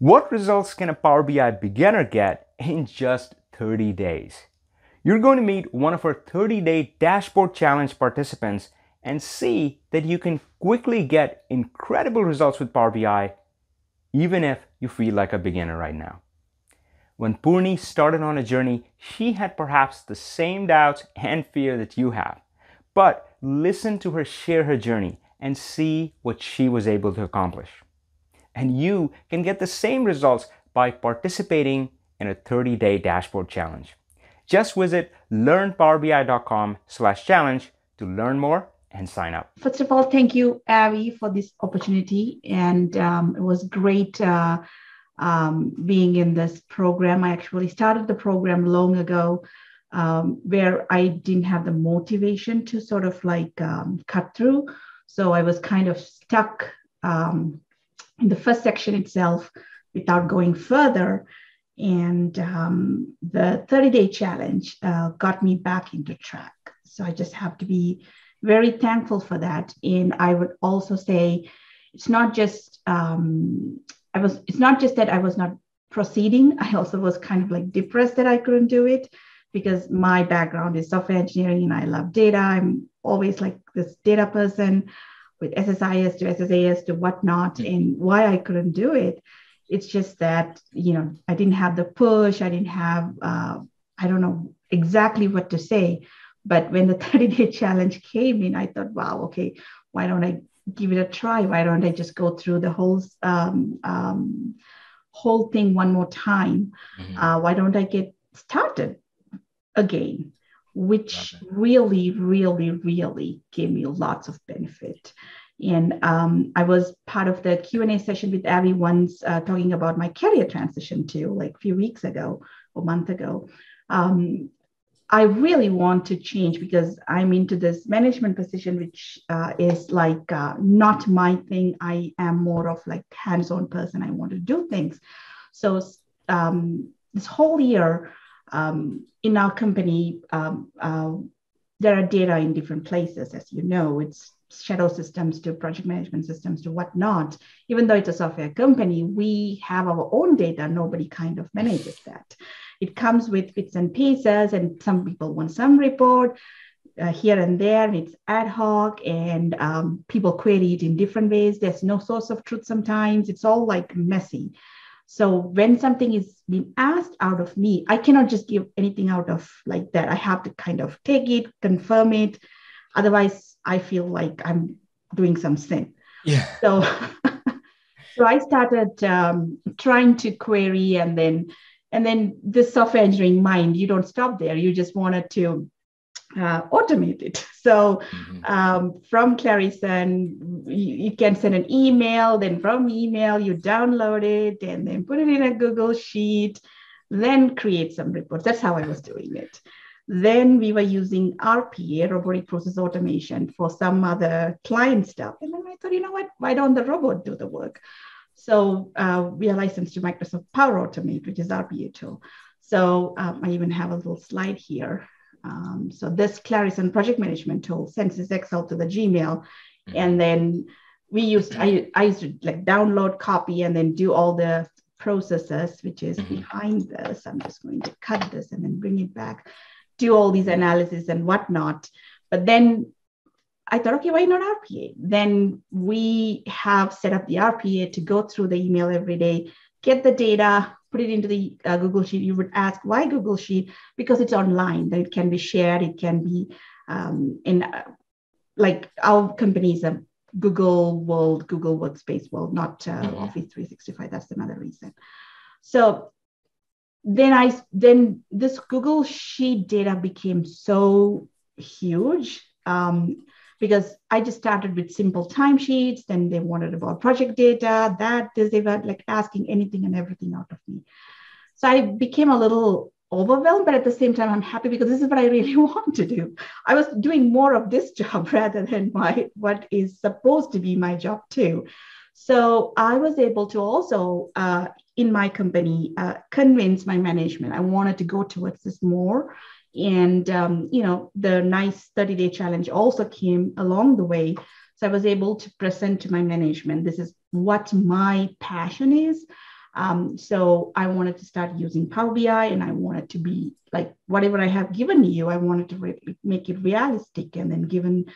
What results can a Power BI beginner get in just 30 days? You're going to meet one of our 30-day dashboard challenge participants and see that you can quickly get incredible results with Power BI, even if you feel like a beginner right now. When Purni started on a journey, she had perhaps the same doubts and fear that you have, but listen to her share her journey and see what she was able to accomplish. And you can get the same results by participating in a 30-day dashboard challenge. Just visit learnpowerbi.com/challenge to learn more and sign up. First of all, thank you, Avi, for this opportunity. And it was great being in this program. I actually started the program long ago where I didn't have the motivation to sort of like cut through. So I was kind of stuck in the first section itself without going further. And the 30-day challenge got me back into track. So I just have to be very thankful for that. And I would also say it's not just it's not just that I was not proceeding. I also was kind of like depressed that I couldn't do it, because my background is software engineering and I love data. I'm always like this data person, with SSIS to SSAS to whatnot, and why I couldn't do it. It's just that, you know, I didn't have the push. I didn't have, I don't know exactly what to say, but when the 30-day challenge came in, I thought, wow, okay, why don't I give it a try? Why don't I just go through the whole thing one more time? Mm-hmm. Why don't I get started again? Which really gave me lots of benefit. And I was part of the Q&A session with Avi once talking about my career transition too, like a few weeks ago or a month ago. I really want to change because I'm into this management position, which is like not my thing. I am more of like hands-on person. I want to do things. So this whole year, in our company, there are data in different places, as you know. It's shadow systems to project management systems to whatnot. Even though it's a software company, we have our own data. Nobody kind of manages that. It comes with bits and pieces, and some people want some report here and there, and it's ad hoc, and people query it in different ways. There's no source of truth sometimes. It's all like messy. So when something is being asked out of me, I cannot just give anything out of like that. I have to kind of take it, confirm it. Otherwise, I feel like I'm doing some sin. Yeah. So, so I started trying to query, and then this software engineering mind, you don't stop there. You just wanted to automate it. So from Clarizen, you can send an email, then from email, you download it and then put it in a Google Sheet, then create some reports. That's how I was doing it. Then we were using RPA, robotic process automation, for some other client stuff. And then I thought, you know what, why don't the robot do the work? So we are licensed to Microsoft Power Automate, which is RPA tool. So I even have a little slide here. So this Clarizen project management tool sends this Excel to the Gmail, and then we used I used to like download, copy, and then do all the processes, which is behind this. I'm just going to cut this and then bring it back, do all these analysis and whatnot. But then I thought, okay, why not RPA? Then we have set up the RPA to go through the email every day, get the data, put it into the Google Sheet. You would ask, why Google Sheet? Because it's online, that it can be shared, it can be in like our company is a Google world, Google Workspace world, not Office 365. That's another reason. So then this Google Sheet data became so huge because I just started with simple timesheets, then they wanted about project data, they were like asking anything and everything out of me. So I became a little overwhelmed, but at the same time, I'm happy because this is what I really want to do. I was doing more of this job rather than what is supposed to be my job too. So I was able to also, in my company, convince my management. I wanted to go towards this more. And, you know, the nice 30-day challenge also came along the way. So I was able to present to my management, this is what my passion is. So I wanted to start using Power BI, and I wanted to be like, whatever I have given you, I wanted to make it realistic and then given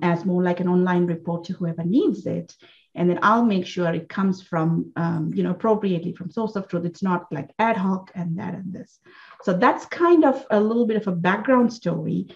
as more like an online report to whoever needs it. And then I'll make sure it comes from, appropriately from source of truth. It's not like ad hoc and that and this. So that's kind of a little bit of a background story.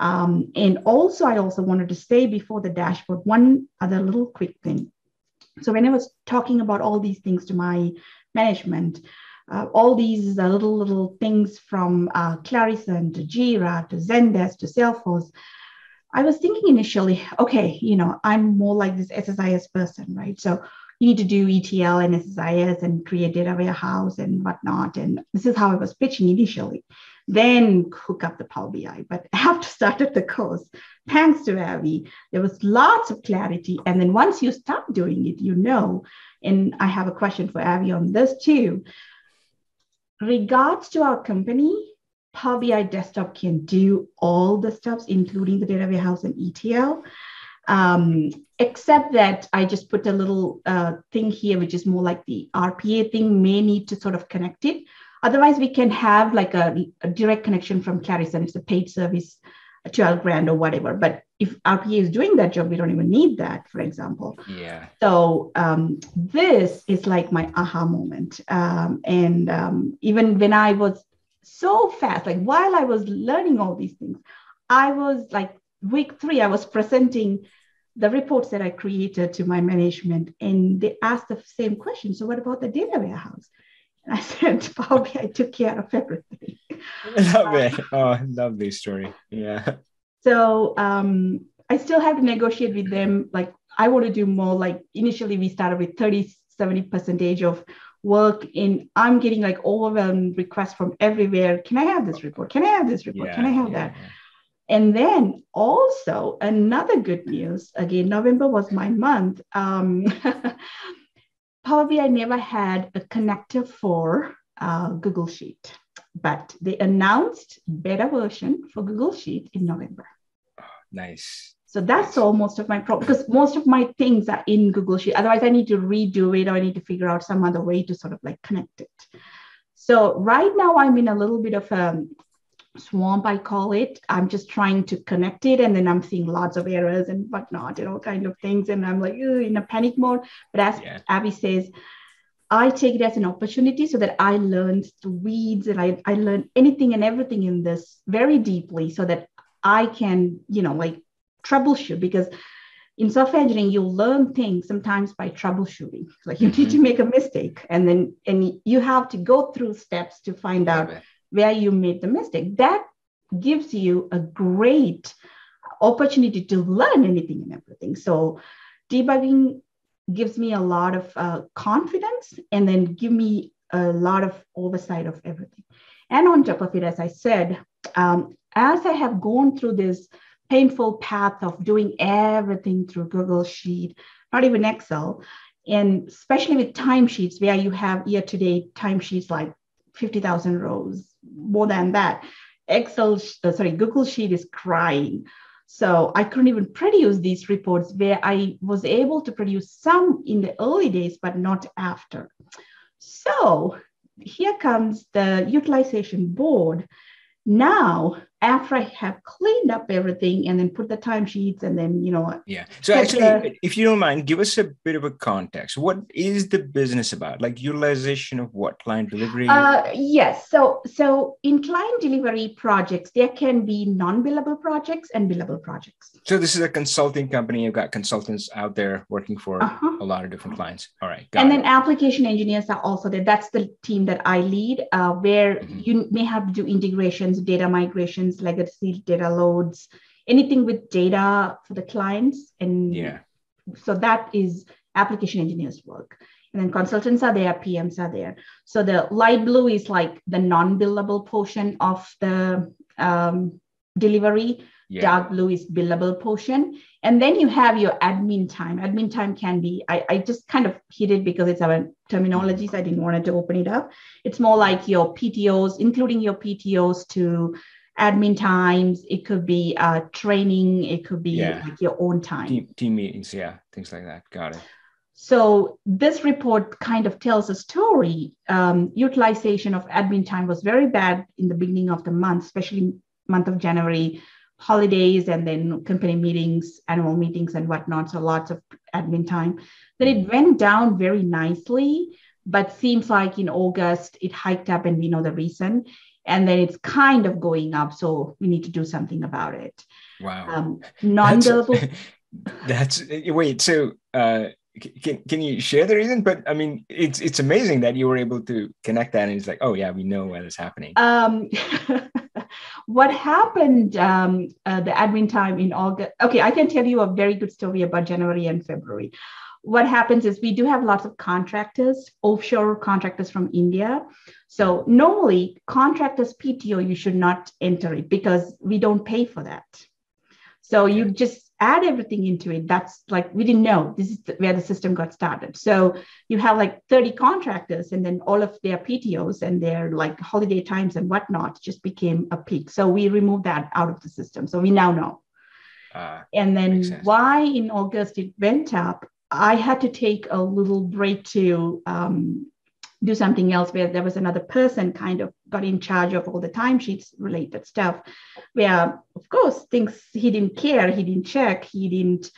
And also, I also wanted to say before the dashboard, one other little quick thing. So when I was talking about all these things to my management, all these little things from Clarizen to Jira to Zendesk to Salesforce, I was thinking initially, okay, I'm more like this SSIS person, right? So you need to do ETL and SSIS and create data warehouse and whatnot. And this is how I was pitching initially. Then hook up the Power BI. But after started the course, thanks to Avi, there was lots of clarity. And then once you start doing it, and I have a question for Avi on this too. Regards to our company, Power BI Desktop can do all the steps, including the data warehouse and ETL, except that I just put a little thing here, which is more like the RPA thing, may need to sort of connect it. Otherwise, we can have like a direct connection from Clarizen. It's a paid service, $12,000 or whatever. But if RPA is doing that job, we don't even need that, for example. Yeah. So this is like my aha moment. Even when I was so fast, like while I was learning all these things, I was like week 3, I was presenting the reports that I created to my management, and they asked the same question. So what about the data warehouse? And I said, Power BI took care of everything. Lovely. Lovely story. Yeah. So I still have to negotiate with them. Like I want to do more, like initially we started with 70% of work in, I'm getting like overwhelmed requests from everywhere. Can I have this report? Can I have this report? Yeah, can I have that? Yeah. And then also another good news, again, November was my month. Power BI never had a connector for Google Sheet, but they announced beta version for Google Sheet in November. Oh, nice. So that's all most of my problem, because most of my things are in Google Sheet. Otherwise, I need to redo it, or I need to figure out some other way to sort of like connect it. So right now I'm in a little bit of a swamp, I call it. I'm just trying to connect it, and then I'm seeing lots of errors and whatnot and all kind of things. And I'm like in a panic mode. But as Avi says, I take it as an opportunity so that I learn the weeds, and I learn anything and everything in this very deeply so that I can, troubleshoot, because in software engineering you learn things sometimes by troubleshooting. Like you need to make a mistake, and then you have to go through steps to find out where you made the mistake. That gives you a great opportunity to learn anything and everything. So debugging gives me a lot of confidence, and then give me a lot of oversight of everything. And on top of it, as I said, as I have gone through this painful path of doing everything through Google Sheet, not even Excel, and especially with timesheets where you have year-to-date timesheets like 50,000 rows, more than that. Google Sheet is crying. So I couldn't even produce these reports, where I was able to produce some in the early days, but not after. So here comes the utilization board. Now, after I have cleaned up everything and then put the timesheets and then, Yeah. So actually, if you don't mind, give us a bit of a context. What is the business about? Like utilization of what? Client delivery? Yes. So in client delivery projects, there can be non-billable projects and billable projects. So this is a consulting company. You've got consultants out there working for a lot of different clients. All right. Then application engineers are also there. That's the team that I lead, where you may have to do integrations, data migrations, legacy data loads, anything with data for the clients. And so that is application engineers' work. And then consultants are there, PMs are there. So the light blue is like the non-billable portion of the delivery. Yeah. Dark blue is billable portion. And then you have your admin time. Admin time can be, I just kind of hid it because it's our terminologies. I didn't want to open it up. It's more like your PTOs, including your PTOs to admin times. It could be training. It could be like your own time. Team meetings, things like that. Got it. So this report kind of tells a story. Utilization of admin time was very bad in the beginning of the month, especially month of January, holidays, and then company meetings, annual meetings and whatnot. So lots of admin time. Then it went down very nicely, but seems like in August it hiked up, and we know the reason. And then it's kind of going up. So we need to do something about it. Wow. Non-billable. Wait, so can you share the reason? But I mean, it's amazing that you were able to connect that. And it's like, oh yeah, we know what is happening. What happened, the admin time in August. Okay, I can tell you a very good story about January and February. What happens is we do have lots of contractors, offshore contractors from India. So normally contractors PTO, you should not enter it because we don't pay for that. So you just add everything into it. That's like, we didn't know this is where the system got started. So you have like 30 contractors and then all of their PTOs and their like holiday times and whatnot just became a peak. So we removed that out of the system. So we now know. And then why in August it went up, I had to take a little break to do something else where there was another person kind of got in charge of all the timesheets related stuff where, of course, things he didn't care, he didn't check, he didn't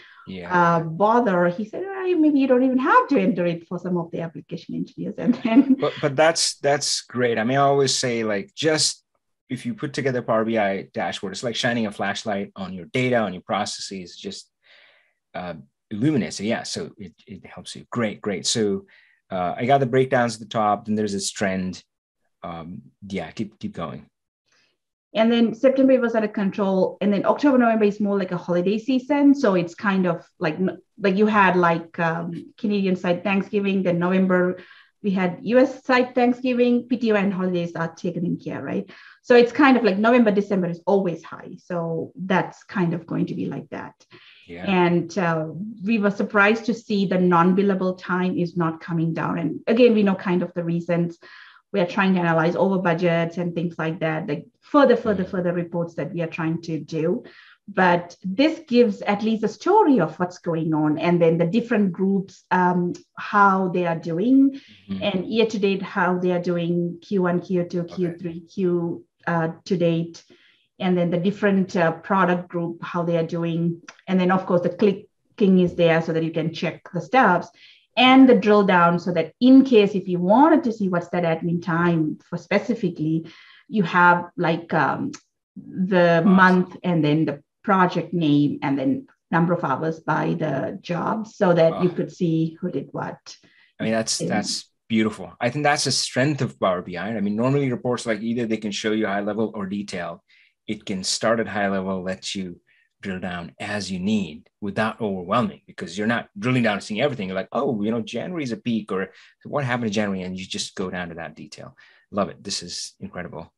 bother. He said, oh, maybe you don't even have to enter it for some of the application engineers. And then but that's great. I mean, I always say, like, just if you put together Power BI dashboard, it's like shining a flashlight on your data, on your processes, just illuminates it. Yeah, so it helps you. Great. So I got the breakdowns at the top, then there's this trend. Keep going. And then September was out of control. And then October, November is more like a holiday season. So it's kind of like you had like Canadian side Thanksgiving, then November, we had US side Thanksgiving, PTO and holidays are taken in care, right? So it's kind of like November, December is always high. So that's kind of going to be like that. Yeah. And we were surprised to see the non-billable time is not coming down. And again, we know kind of the reasons. We are trying to analyze over budgets and things like that, like further reports that we are trying to do. But this gives at least a story of what's going on and then the different groups, how they are doing and year to date, how they are doing Q1, Q2, Q3, Q to date. And then the different product group, how they are doing. And then, of course, the clicking is there so that you can check the steps and the drill down so that in case if you wanted to see what's that admin time for specifically, you have like the month and then the project name and then number of hours by the job so that you could see who did what. I mean, that's beautiful. I think that's a strength of Power BI. I mean, normally reports like either they can show you high level or detail. It can start at high level, let you drill down as you need without overwhelming because you're not drilling down and seeing everything. You're like, oh, you know, January is a peak or what happened in January? And you just go down to that detail. Love it. This is incredible.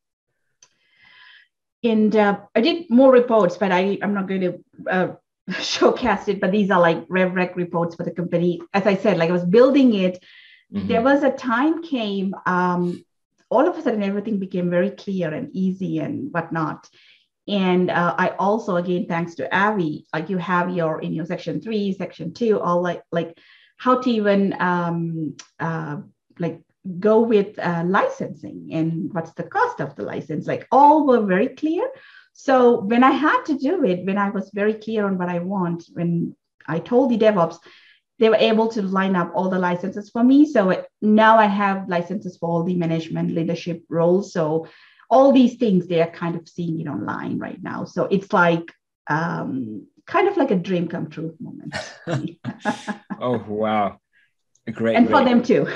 And I did more reports, but I'm not going to showcase it, but these are like RevRec reports for the company. As I said, like I was building it. Mm-hmm. There was a time came, all of a sudden, everything became very clear and easy and whatnot. And I also, again, thanks to Avi, like you have your in your section 3, section 2, all like how to even like go with licensing and what's the cost of the license. Like all were very clear. So when I had to do it, when I was very clear on what I want, when I told the DevOps, they were able to line up all the licenses for me. So now I have licenses for all the management leadership roles. So all these things, they are kind of seeing it online right now. So it's like kind of like a dream come true moment. Oh, wow. Great. And for them too.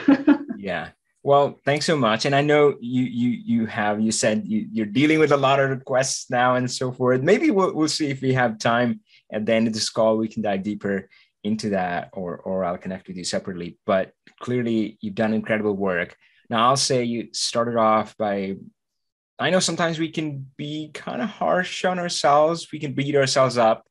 Yeah. Well, thanks so much. And I know you said you're dealing with a lot of requests now and so forth. Maybe we'll see if we have time at the end of this call, we can dive deeper into that, or I'll connect with you separately. But clearly, you've done incredible work. Now, I'll say you started off by, I know sometimes we can be kind of harsh on ourselves. We can beat ourselves up.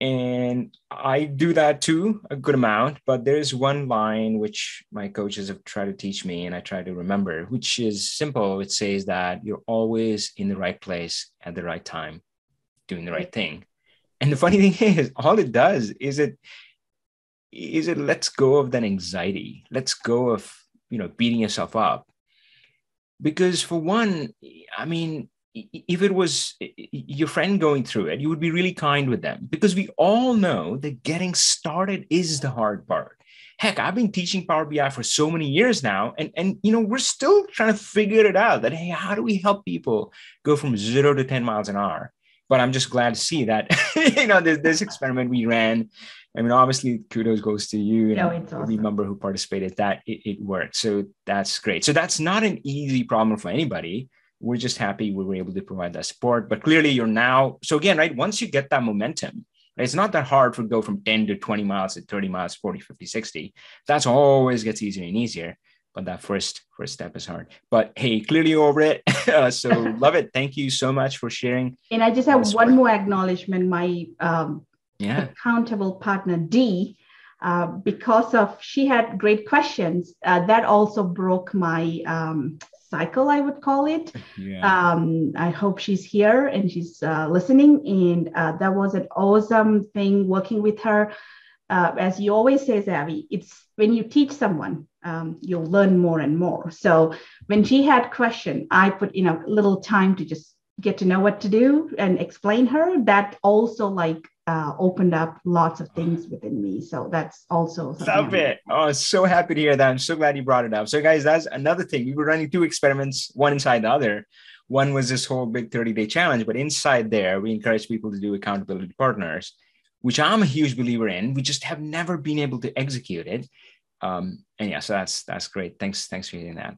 And I do that too, a good amount. But there's one line which my coaches have tried to teach me, and I try to remember, which is simple. It says that you're always in the right place at the right time, doing the right thing. And the funny thing is, all it does is it is it let's go of that anxiety. Let's go of, you know, beating yourself up. Because for one, I mean, if it was your friend going through it, you would be really kind with them, because we all know that getting started is the hard part. Heck, I've been teaching Power BI for so many years now, and you know, we're still trying to figure it out, that, hey, how do we help people go from 0 to 10 miles an hour? But I'm just glad to see that, you know, this experiment we ran, I mean, obviously kudos goes to you and every member who participated, that it worked. So that's great. So that's not an easy problem for anybody. We're just happy we were able to provide that support, but clearly you're now, so again, right, once you get that momentum, it's not that hard to go from 10 to 20 miles to 30 miles, 40, 50, 60. That's always gets easier and easier, but that first step is hard. But hey, clearly over it. So love it. Thank you so much for sharing. And I just have one more acknowledgement. My accountable partner, Dee, because of she had great questions, that also broke my cycle, I would call it. Yeah. I hope she's here and she's listening. And that was an awesome thing working with her. As you always say, Avi, it's when you teach someone, you'll learn more and more. So when she had question, I put in a little time to just get to know what to do and explain her. That also like opened up lots of things within me. So that's also stop it. Oh, so happy to hear that. I'm so glad you brought it up. So guys, that's another thing. We were running two experiments, one inside the other. One was this whole big 30-day challenge, but inside there, we encourage people to do accountability partners, which I'm a huge believer in. We just have never been able to execute it. And yeah, so that's great. Thanks for hearing that.